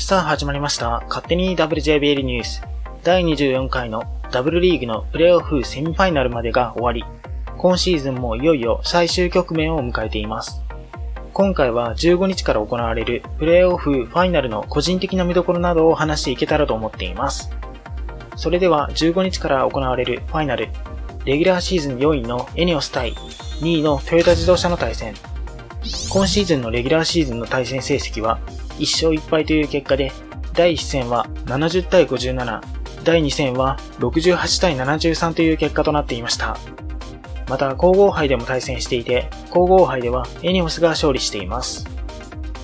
さあ始まりました。勝手に WJBL ニュース。第24回のダブルリーグのプレーオフセミファイナルまでが終わり、今シーズンもいよいよ最終局面を迎えています。今回は15日から行われるプレーオフファイナルの個人的な見どころなどを話していけたらと思っています。それでは15日から行われるファイナル、レギュラーシーズン4位のエネオス対2位のトヨタ自動車の対戦。今シーズンのレギュラーシーズンの対戦成績は1勝1敗という結果で、第1戦は70対57、第2戦は68対73という結果となっていました。また皇后杯でも対戦していて、皇后杯ではエネオスが勝利しています。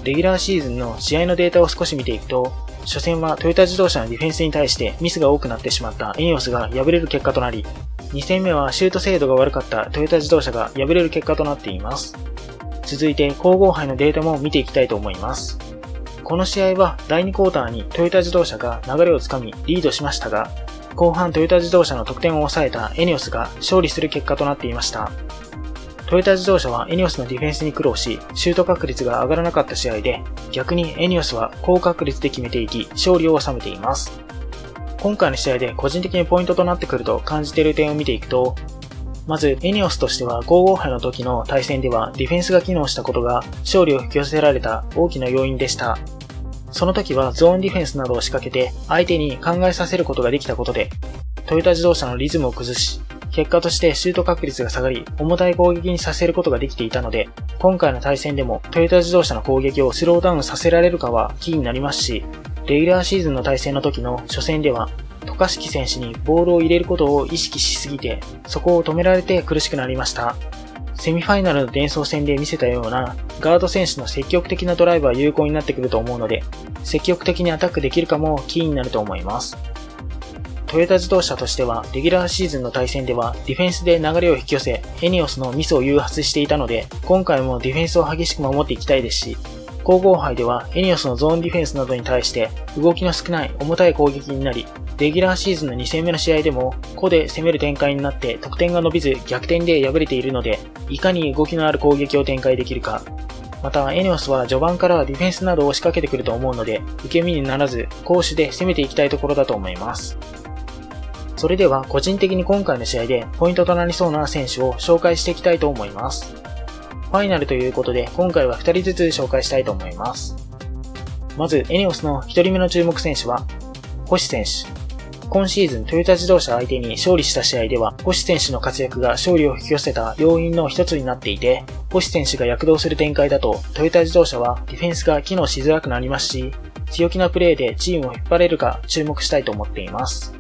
レギュラーシーズンの試合のデータを少し見ていくと、初戦はトヨタ自動車のディフェンスに対してミスが多くなってしまったエネオスが敗れる結果となり、2戦目はシュート精度が悪かったトヨタ自動車が敗れる結果となっています。続いて皇后杯のデータも見ていきたいと思います。この試合は第2クォーターにトヨタ自動車が流れをつかみリードしましたが、後半トヨタ自動車の得点を抑えたエネオスが勝利する結果となっていました。トヨタ自動車はエネオスのディフェンスに苦労し、シュート確率が上がらなかった試合で、逆にエネオスは高確率で決めていき、勝利を収めています。今回の試合で個人的にポイントとなってくると感じている点を見ていくと、まずエネオスとしては皇后杯の時の対戦ではディフェンスが機能したことが勝利を引き寄せられた大きな要因でした。その時はゾーンディフェンスなどを仕掛けて相手に考えさせることができたことで、トヨタ自動車のリズムを崩し、結果としてシュート確率が下がり重たい攻撃にさせることができていたので、今回の対戦でもトヨタ自動車の攻撃をスローダウンさせられるかはキーになりますし、レギュラーシーズンの対戦の時の初戦では、渡嘉敷選手にボールを入れることを意識しすぎて、そこを止められて苦しくなりました。セミファイナルのデンソー戦で見せたような、ガード選手の積極的なドライブは有効になってくると思うので、積極的にアタックできるかもキーになると思います。トヨタ自動車としては、レギュラーシーズンの対戦では、ディフェンスで流れを引き寄せ、エネオスのミスを誘発していたので、今回もディフェンスを激しく守っていきたいですし、皇后杯ではエネオスのゾーンディフェンスなどに対して動きの少ない重たい攻撃になり、レギュラーシーズンの2戦目の試合でも個で攻める展開になって得点が伸びず逆転で敗れているので、いかに動きのある攻撃を展開できるか。またエネオスは序盤からディフェンスなどを仕掛けてくると思うので、受け身にならず攻守で攻めていきたいところだと思います。それでは個人的に今回の試合でポイントとなりそうな選手を紹介していきたいと思います。ファイナルということで、今回は2人ずつ紹介したいと思います。まず、エネオスの1人目の注目選手は、星選手。今シーズントヨタ自動車相手に勝利した試合では、星選手の活躍が勝利を引き寄せた要因の一つになっていて、星選手が躍動する展開だと、トヨタ自動車はディフェンスが機能しづらくなりますし、強気なプレーでチームを引っ張れるか注目したいと思っています。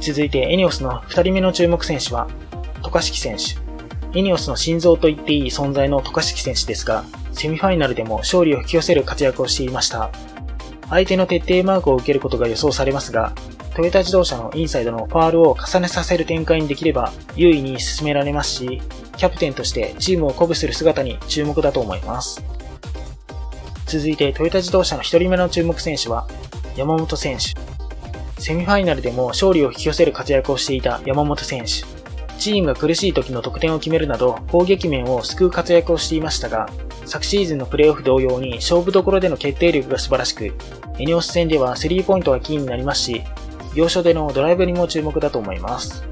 続いて、エネオスの2人目の注目選手は、渡嘉敷選手。エネオスの心臓と言っていい存在の渡嘉敷選手ですが、セミファイナルでも勝利を引き寄せる活躍をしていました。相手の徹底マークを受けることが予想されますが、トヨタ自動車のインサイドのファールを重ねさせる展開にできれば優位に進められますし、キャプテンとしてチームを鼓舞する姿に注目だと思います。続いてトヨタ自動車の1人目の注目選手は、山本選手。セミファイナルでも勝利を引き寄せる活躍をしていた山本選手。チームが苦しい時の得点を決めるなど攻撃面を救う活躍をしていましたが、昨シーズンのプレーオフ同様に勝負どころでの決定力が素晴らしく、エネオス戦ではスリーポイントがキーになりますし、要所でのドライブにも注目だと思います。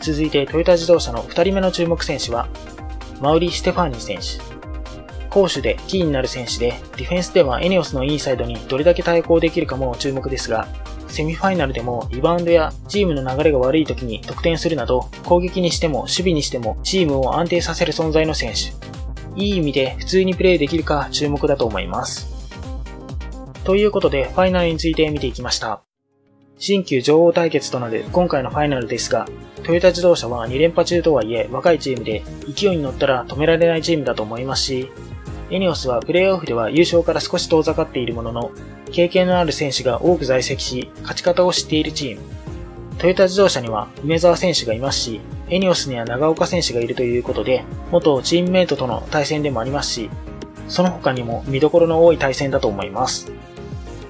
続いてトヨタ自動車の2人目の注目選手はマウリ・ステファーニー選手。攻守でキーになる選手で、ディフェンスではエネオスのインサイドにどれだけ対抗できるかも注目ですが、セミファイナルでもリバウンドやチームの流れが悪い時に得点するなど、攻撃にしても守備にしてもチームを安定させる存在の選手。いい意味で普通にプレーできるか注目だと思います。ということでファイナルについて見ていきました。新旧女王対決となる今回のファイナルですが、トヨタ自動車は2連覇中とはいえ若いチームで、勢いに乗ったら止められないチームだと思いますし、エネオスはプレーオフでは優勝から少し遠ざかっているものの、経験のある選手が多く在籍し、勝ち方を知っているチーム。トヨタ自動車には梅澤選手がいますし、エネオスには長岡選手がいるということで、元チームメイトとの対戦でもありますし、その他にも見どころの多い対戦だと思います。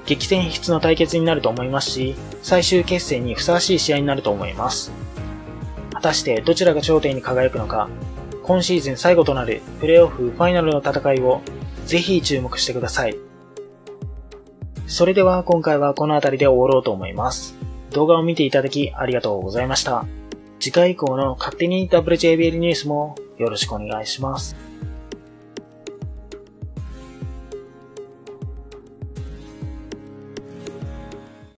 激戦必の対決になると思いますし、最終決戦にふさわしい試合になると思います。果たしてどちらが頂点に輝くのか、今シーズン最後となるプレーオフファイナルの戦いをぜひ注目してください。それでは今回はこの辺りで終わろうと思います。動画を見ていただきありがとうございました。次回以降の勝手に WJBL ニュースもよろしくお願いします。